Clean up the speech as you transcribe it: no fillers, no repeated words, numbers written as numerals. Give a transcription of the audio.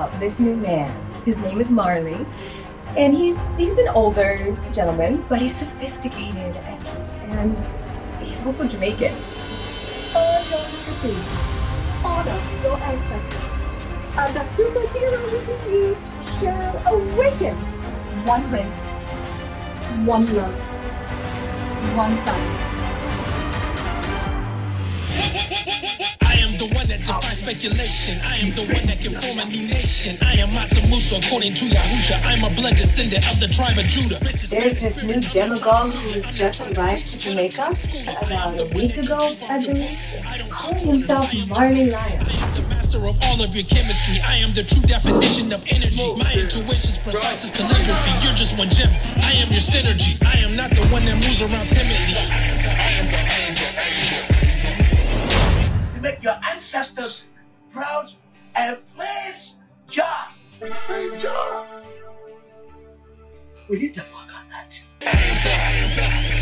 about this new man. His name is Marley, and he's an older gentleman, but he's sophisticated and he's also Jamaican. All your legacy, honor your ancestors, and the superhero within you shall awaken. One race, one love, one family. Speculation. I am the one that can form a new nation. I am Matsumusu according to Yahusha. I am a blood descendant of the tribe of Judah. There's this new demagogue who has just arrived to Jamaica about a week ago, I believe. He's calling himself Marley Lyons. I am the master of all of your chemistry. I am the true definition of energy. My intuition is precise as calligraphy. You're just one gem. I am your synergy. I am not the one that moves around timidly. I am the angel. To make your ancestors proud and praise Jah. Praise Jah. We need to work on that.